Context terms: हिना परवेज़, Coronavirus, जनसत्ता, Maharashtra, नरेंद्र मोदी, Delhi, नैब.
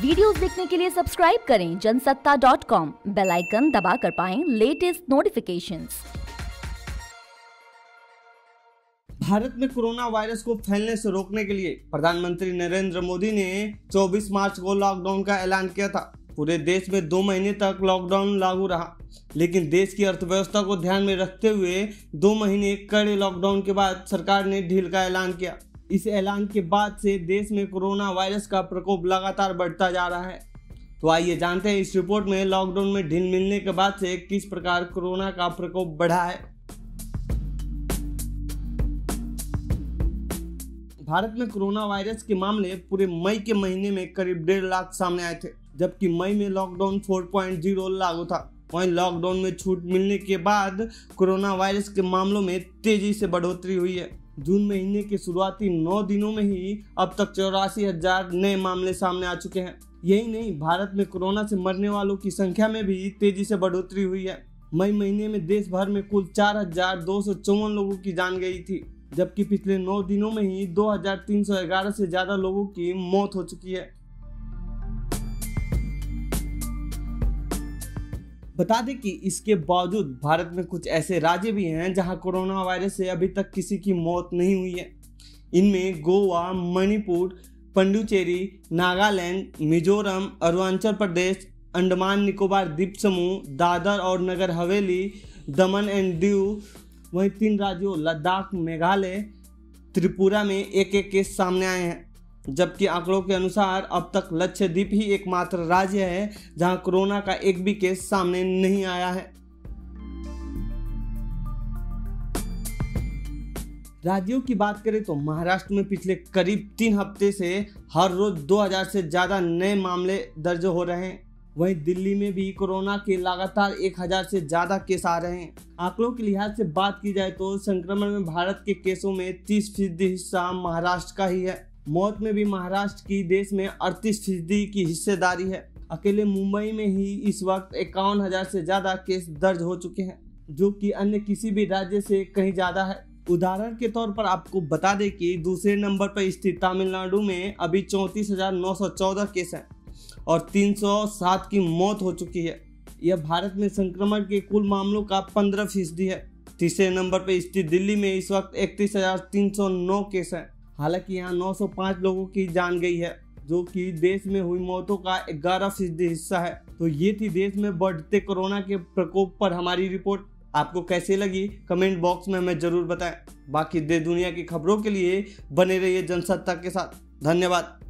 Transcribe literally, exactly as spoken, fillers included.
Videos देखने के लिए सब्सक्राइब करें जनसत्ता dot com, bell icon दबा कर पाएं लेटेस्ट नोटिफिकेशंस। भारत में कोरोना वायरस को फैलने से रोकने के लिए प्रधानमंत्री नरेंद्र मोदी ने चौबीस मार्च को लॉकडाउन का ऐलान किया था। पूरे देश में दो महीने तक लॉकडाउन लागू रहा, लेकिन देश की अर्थव्यवस्था को ध्यान में रखते हुए दो महीने कड़े लॉकडाउन के बाद सरकार ने ढील का ऐलान किया। इस ऐलान के बाद से देश में कोरोना वायरस का प्रकोप लगातार बढ़ता जा रहा है। तो आइए जानते हैं इस रिपोर्ट में लॉकडाउन में ढील मिलने के बाद से किस प्रकार कोरोना का प्रकोप बढ़ा है। भारत में कोरोना वायरस के मामले पूरे मई के महीने में करीब डेढ़ लाख सामने आए थे, जबकि मई में लॉकडाउन चार पॉइंट शून्य लागू था। वहीं लॉकडाउन में छूट मिलने के बाद कोरोना वायरस के मामलों में तेजी से बढ़ोतरी हुई है। जून महीने के शुरुआती नौ दिनों में ही अब तक चौरासी हजार नए मामले सामने आ चुके हैं। यही नहीं, भारत में कोरोना से मरने वालों की संख्या में भी तेजी से बढ़ोतरी हुई है। मई महीने में देश भर में कुल चार हजार दो सौ चौवन लोगों की जान गई थी, जबकि पिछले नौ दिनों में ही दो हजार तीन सौ ग्यारह से ज्यादा लोगों की मौत हो चुकी है। बता दें कि इसके बावजूद भारत में कुछ ऐसे राज्य भी हैं जहां कोरोना वायरस से अभी तक किसी की मौत नहीं हुई है। इनमें गोवा, मणिपुर, पुडुचेरी, नागालैंड, मिजोरम, अरुणाचल प्रदेश, अंडमान निकोबार द्वीप समूह, दादर और नगर हवेली, दमन एंड दीव। वहीं तीन राज्यों लद्दाख, मेघालय, त्रिपुरा में एक एक केस सामने आए हैं, जबकि आंकड़ों के अनुसार अब तक लक्षद्वीप ही एकमात्र राज्य है जहां कोरोना का एक भी केस सामने नहीं आया है। राज्यों की बात करें तो महाराष्ट्र में पिछले करीब तीन हफ्ते से हर रोज दो हजार से ज्यादा नए मामले दर्ज हो रहे हैं। वहीं दिल्ली में भी कोरोना के लगातार एक हजार से ज़्यादा केस आ रहे हैं। आंकड़ों के लिहाज से बात की जाए तो संक्रमण में भारत के केसों में तीस फीसदी हिस्सा महाराष्ट्र का ही है। मौत में भी महाराष्ट्र की देश में अड़तीस फीसदी की हिस्सेदारी है। अकेले मुंबई में ही इस वक्त इक्यावन हजार से ज़्यादा केस दर्ज हो चुके हैं, जो कि अन्य किसी भी राज्य से कहीं ज़्यादा है। उदाहरण के तौर पर आपको बता दें कि दूसरे नंबर पर स्थित तमिलनाडु में अभी चौंतीस हजार नौ सौ चौदह केस हैं और तीन सौ सात की मौत हो चुकी है। यह भारत में संक्रमण के कुल मामलों का पंद्रह फीसदी है। तीसरे नंबर पर स्थित दिल्ली में इस वक्त इकतीस हजार तीन सौ नौ केस हैं। हालांकि यहाँ नौ सौ पाँच लोगों की जान गई है, जो कि देश में हुई मौतों का ग्यारह फीसदी हिस्सा है। तो ये थी देश में बढ़ते कोरोना के प्रकोप पर हमारी रिपोर्ट। आपको कैसे लगी कमेंट बॉक्स में हमें जरूर बताएं। बाकी देश दुनिया की खबरों के लिए बने रहिए जनसत्ता के साथ। धन्यवाद।